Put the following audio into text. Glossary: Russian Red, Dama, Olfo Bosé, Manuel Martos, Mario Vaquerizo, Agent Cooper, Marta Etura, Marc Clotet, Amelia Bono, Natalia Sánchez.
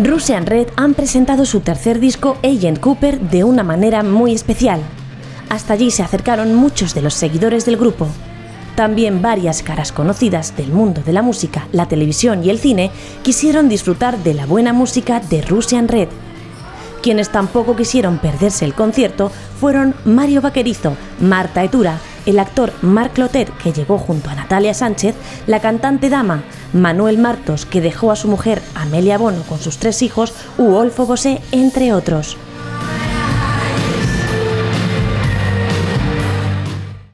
Russian Red han presentado su tercer disco Agent Cooper de una manera muy especial. Hasta allí se acercaron muchos de los seguidores del grupo. También varias caras conocidas del mundo de la música, la televisión y el cine quisieron disfrutar de la buena música de Russian Red. Quienes tampoco quisieron perderse el concierto fueron Mario Vaquerizo, Marta Etura, el actor Marc Clotet, que llegó junto a Natalia Sánchez, la cantante Dama, Manuel Martos, que dejó a su mujer Amelia Bono con sus tres hijos, u Olfo Bosé, entre otros.